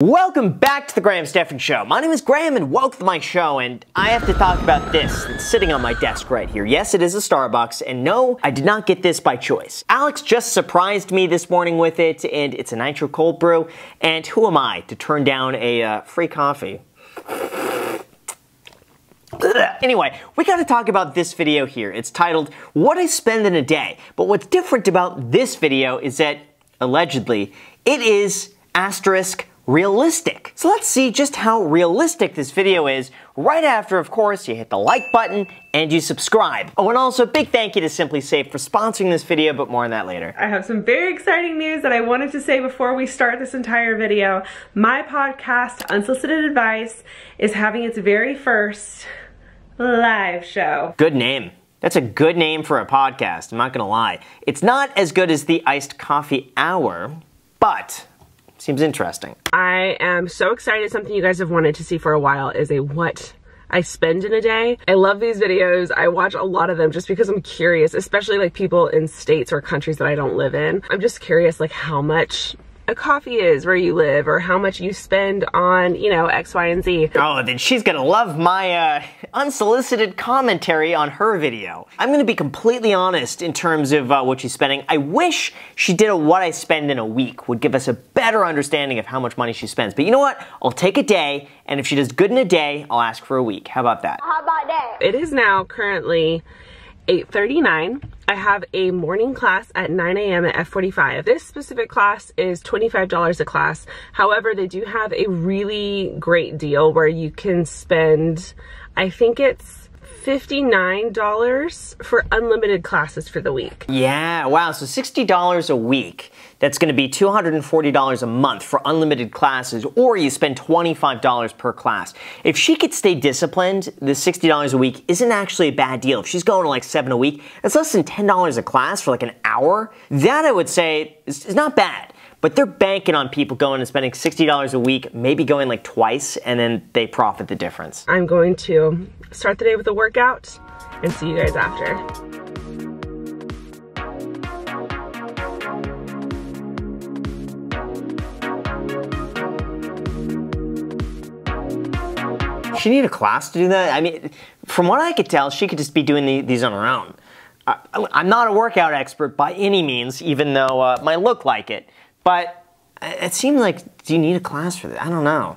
Welcome back to the Graham Stephan Show. My name is Graham and welcome to my show, and I have to talk about this that's sitting on my desk right here. Yes, it is a Starbucks, and no, I did not get this by choice. Alex just surprised me this morning with it, and it's a nitro cold brew, and who am I to turn down a free coffee? Anyway, we gotta talk about this video here. It's titled, What I Spend in a Day. But what's different about this video is that, allegedly, it is *realistic. So let's see just how realistic this video is right after, of course, you hit the like button and you subscribe. Oh, and also a big thank you to SimpliSafe for sponsoring this video, but more on that later. I have some very exciting news that I wanted to say before we start this entire video. My podcast, Unsolicited Advice, is having its very first live show. Good name. That's a good name for a podcast, I'm not gonna lie. It's not as good as the Iced Coffee Hour, but seems interesting. I am so excited. Something you guys have wanted to see for a while is a what I spend in a day. I love these videos. I watch a lot of them just because I'm curious, especially like people in states or countries that I don't live in. I'm just curious like how much a coffee is where you live or how much you spend on, you know, X, Y, and Z. Oh, then she's gonna love my unsolicited commentary on her video. I'm gonna be completely honest in terms of what she's spending. I wish she did a what I spend in a week, would give us a better understanding of how much money she spends. But you know what? I'll take a day, and if she does good in a day, I'll ask for a week. How about that? How about that? It is now currently 8:39. I have a morning class at 9 a.m. at F45. This specific class is $25 a class. However, they do have a really great deal where you can spend, I think it's $59 for unlimited classes for the week. Yeah, wow, so $60 a week. That's gonna be $240 a month for unlimited classes, or you spend $25 per class. If she could stay disciplined, the $60 a week isn't actually a bad deal. If she's going to like 7 a week, that's less than $10 a class for like an hour. That I would say is not bad. But they're banking on people going and spending $60 a week, maybe going like twice, and then they profit the difference. I'm going to start the day with a workout and see you guys after. She need a class to do that? I mean, from what I could tell, she could just be doing these on her own. I'm not a workout expert by any means, even though it might look like it. But it seems like, do you need a class for that? I don't know.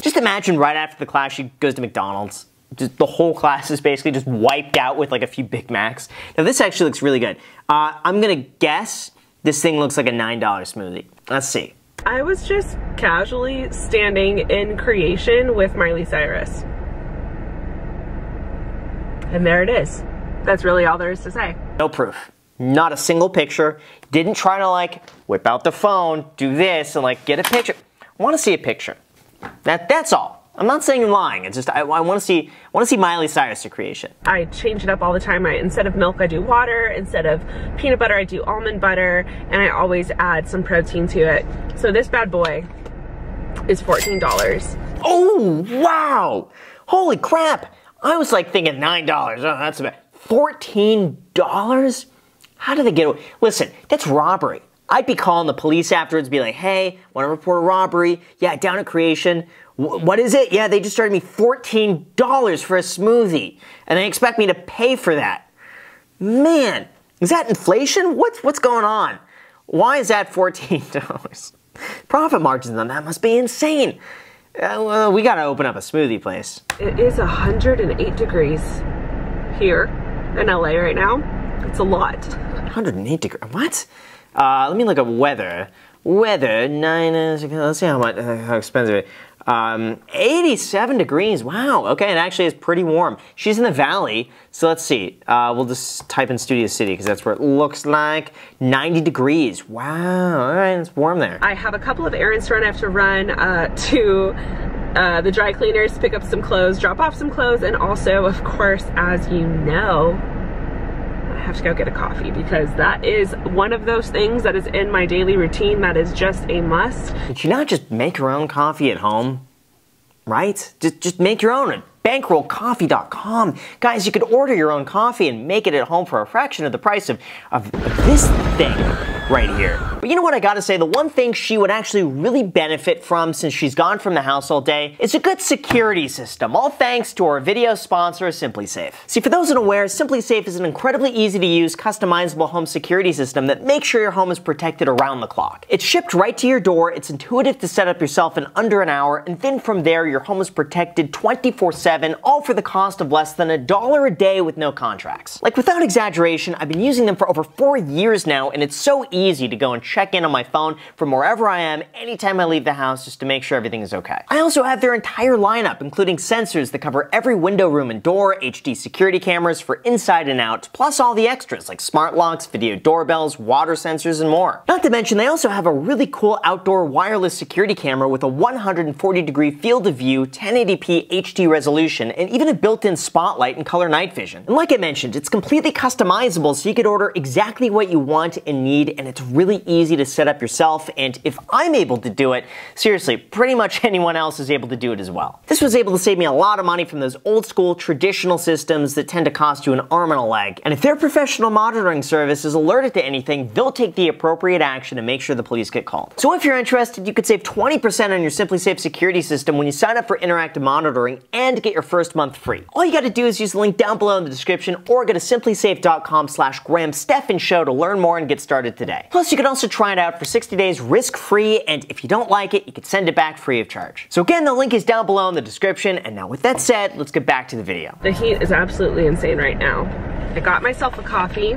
Just imagine right after the class, she goes to McDonald's. Just the whole class is basically just wiped out with like a few Big Macs. Now this actually looks really good. I'm gonna guess this thing looks like a $9 smoothie. Let's see. I was just casually standing in Creation with Miley Cyrus. And there it is. That's really all there is to say. No proof. Not a single picture. Didn't try to like whip out the phone, do this, and like get a picture. I wanna see a picture. That's all. I'm not saying I'm lying, it's just I want to see Miley Cyrus' Creation. I change it up all the time. Instead of milk, I do water. Instead of peanut butter, I do almond butter. And I always add some protein to it. So this bad boy is $14. Oh, wow! Holy crap! I was like thinking $9. Oh, that's about $14? How did they get away? Listen, that's robbery. I'd be calling the police afterwards and be like, hey, want to report a robbery? Yeah, down at Creation. What is it? Yeah, they just charged me $14 for a smoothie, and they expect me to pay for that. Man, is that inflation? What's going on? Why is that $14? Profit margins on that must be insane. Well, we gotta open up a smoothie place. It is 108 degrees here in LA right now. It's a lot. 108 degrees, what? Let me look up weather. Weather, let's see how expensive it is. 87 degrees, wow, okay, it actually is pretty warm. She's in the valley, so let's see. We'll just type in Studio City, because that's where it looks like. 90 degrees, wow, all right, it's warm there. I have a couple of errands to run. I have to run to the dry cleaners, pick up some clothes, drop off some clothes, and also, of course, as you know, I have to go get a coffee because that is one of those things that is in my daily routine that is just a must. Did you not just make your own coffee at home? Right? Just make your own and bankrollcoffee.com. Guys, you could order your own coffee and make it at home for a fraction of the price of this thing right here. But you know what I gotta say, the one thing she would actually really benefit from since she's gone from the house all day is a good security system, all thanks to our video sponsor, SimpliSafe. See, for those unaware, SimpliSafe is an incredibly easy to use, customizable home security system that makes sure your home is protected around the clock. It's shipped right to your door, it's intuitive to set up yourself in under an hour, and then from there, your home is protected 24/7, all for the cost of less than $1 a day with no contracts. Like, without exaggeration, I've been using them for over 4 years now, and it's so easy to go and check in on my phone from wherever I am anytime I leave the house just to make sure everything is okay. I also have their entire lineup, including sensors that cover every window, room, and door, HD security cameras for inside and out, plus all the extras like smart locks, video doorbells, water sensors, and more. Not to mention, they also have a really cool outdoor wireless security camera with a 140-degree field of view, 1080p HD resolution, and even a built-in spotlight and color night vision. And like I mentioned, it's completely customizable, so you could order exactly what you want and need, and it's really easy to set up yourself, and if I'm able to do it, seriously, pretty much anyone else is able to do it as well. This was able to save me a lot of money from those old-school traditional systems that tend to cost you an arm and a leg, and if their professional monitoring service is alerted to anything, they'll take the appropriate action to make sure the police get called. So if you're interested, you could save 20% on your SimpliSafe security system when you sign up for interactive monitoring and get your first month free. All you gotta do is use the link down below in the description or go to simplisafe.com/GrahamStephanShow to learn more and get started today. Plus, you can also try it out for 60 days risk-free, and if you don't like it, you can send it back free of charge. So again, the link is down below in the description, and now with that said, let's get back to the video. The heat is absolutely insane right now. I got myself a coffee.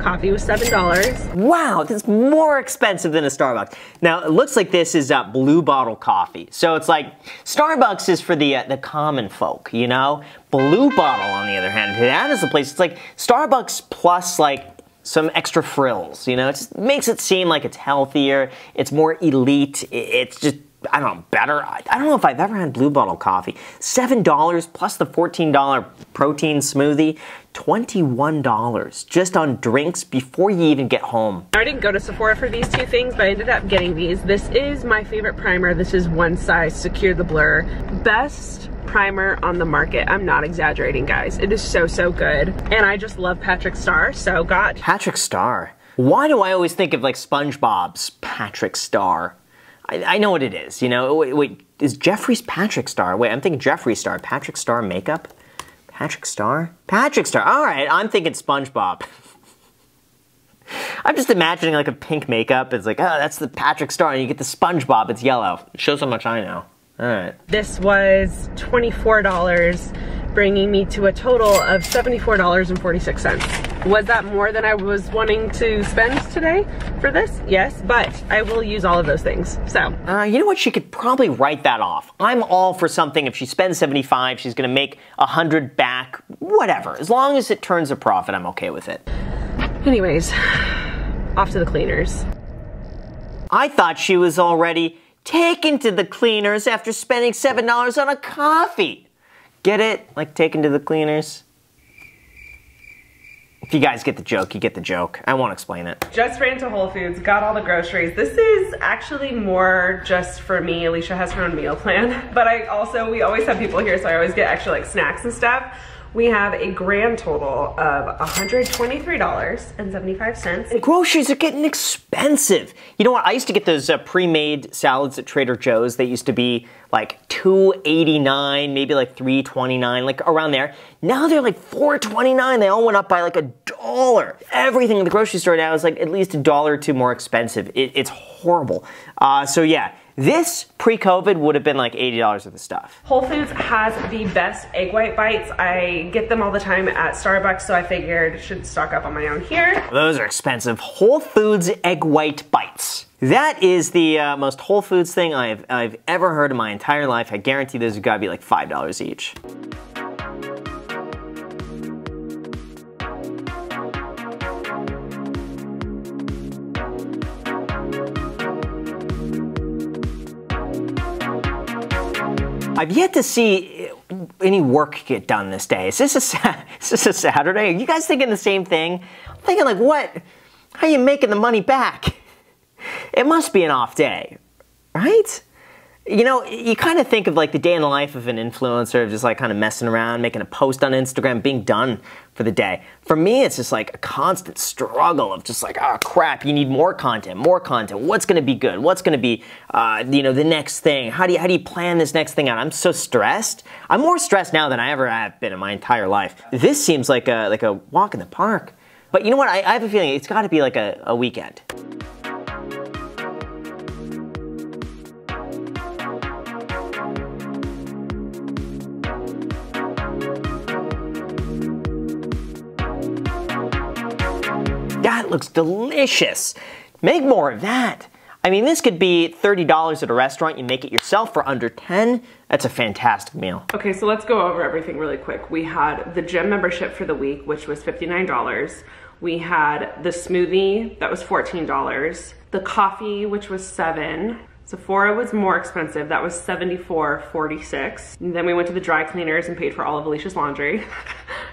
Coffee was $7. Wow, that's more expensive than a Starbucks. Now, it looks like this is Blue Bottle coffee. So it's like, Starbucks is for the common folk, you know? Blue Bottle, on the other hand, that is the place. It's like Starbucks plus like some extra frills, you know? It just makes it seem like it's healthier, it's more elite, it's just, I don't know, better. I don't know if I've ever had Blue Bottle coffee. $7 plus the $14 protein smoothie, $21 just on drinks before you even get home. I didn't go to Sephora for these two things, but I ended up getting these. This is my favorite primer. This is One Size Secure the Blur. Best primer on the market. I'm not exaggerating, guys. It is so good. And I just love Patrick Starr, so God. Patrick Starr. Why do I always think of like SpongeBob's Patrick Starr? I know what it is, you know? Wait, is Jeffree's Patrick Starr? Wait, I'm thinking Jeffree Star. Patrick Starr makeup? Patrick Starr? Patrick Starr, all right, I'm thinking SpongeBob. I'm just imagining like a pink makeup. It's like, oh, that's the Patrick Starr, and you get the SpongeBob, it's yellow. It shows how much I know, all right. This was $24, bringing me to a total of $74.46. Was that more than I was wanting to spend today for this? Yes, but I will use all of those things, so. You know what, she could probably write that off. I'm all for something, if she spends 75, she's gonna make 100 back, whatever. As long as it turns a profit, I'm okay with it. Anyways, off to the cleaners. I thought she was already taken to the cleaners after spending $7 on a coffee. Get it? Like taken to the cleaners? If you guys get the joke, you get the joke. I won't explain it. Just ran to Whole Foods, got all the groceries. This is actually more just for me. Alicia has her own meal plan. But I also, we always have people here, so I always get extra like snacks and stuff. We have a grand total of $123.75. And groceries are getting expensive. You know what, I used to get those pre-made salads at Trader Joe's. They used to be like $2.89, maybe like $3.29, like around there. Now they're like $4.29. They all went up by like $1. Everything in the grocery store now is like at least $1 or $2 more expensive. It's horrible. So yeah. This, pre-COVID, would have been like $80 of the stuff. Whole Foods has the best egg white bites. I get them all the time at Starbucks, so I figured I should stock up on my own here. Those are expensive. Whole Foods egg white bites. That is the most Whole Foods thing I've ever heard in my entire life. I guarantee those have got to be like $5 each. I've yet to see any work get done this day. Is this a Saturday? Are you guys thinking the same thing? I'm thinking like, what? How are you making the money back? It must be an off day, right? You know, you kind of think of like the day in the life of an influencer of just like kind of messing around, making a post on Instagram, being done for the day. For me, it's just like a constant struggle of just like, oh crap, you need more content, what's gonna be good, what's gonna be, you know, the next thing, how do you plan this next thing out? I'm so stressed. I'm more stressed now than I ever have been in my entire life. This seems like a walk in the park. But you know what, I have a feeling it's gotta be like a weekend. That looks delicious. Make more of that. I mean, this could be $30 at a restaurant. You make it yourself for under 10. That's a fantastic meal. Okay, so let's go over everything really quick. We had the gym membership for the week, which was $59. We had the smoothie, that was $14. The coffee, which was $7. Sephora was more expensive. That was $74.46. And then we went to the dry cleaners and paid for all of Alicia's laundry.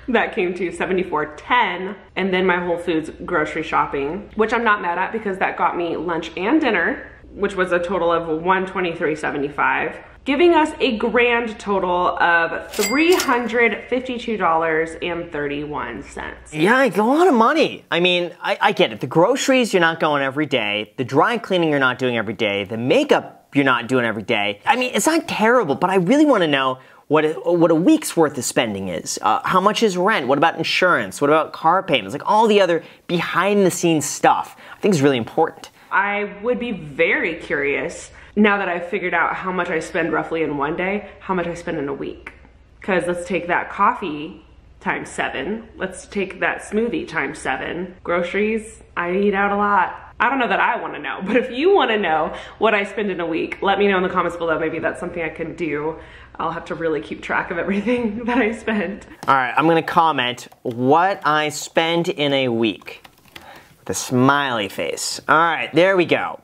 That came to $74.10. And then my Whole Foods grocery shopping, which I'm not mad at because that got me lunch and dinner, which was a total of $123.75, giving us a grand total of $352.31. Yeah, it's a lot of money. I mean, I get it. The groceries, you're not going every day. The dry cleaning, you're not doing every day. The makeup, you're not doing every day. I mean, it's not terrible, but I really want to know what a week's worth of spending is. How much is rent? What about insurance? What about car payments? Like all the other behind the scenes stuff, I think is really important. I would be very curious, now that I've figured out how much I spend roughly in one day, how much I spend in a week. Because let's take that coffee times 7. Let's take that smoothie times 7. Groceries, I eat out a lot. I don't know that I want to know, but if you want to know what I spend in a week, let me know in the comments below. Maybe that's something I can do. I'll have to really keep track of everything that I spend. All right, I'm going to comment what I spend in a week. The smiley face. All right, there we go.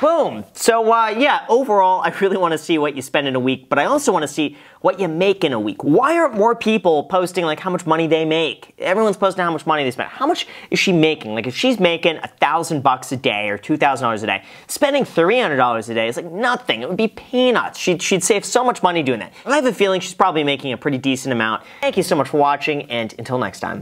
Boom. So yeah, overall, I really want to see what you spend in a week, but I also want to see what you make in a week. Why aren't more people posting like how much money they make? Everyone's posting how much money they spend. How much is she making? Like if she's making $1,000 a day or $2,000 a day, spending $300 a day is like nothing. It would be peanuts. She'd save so much money doing that. I have a feeling she's probably making a pretty decent amount. Thank you so much for watching, and until next time.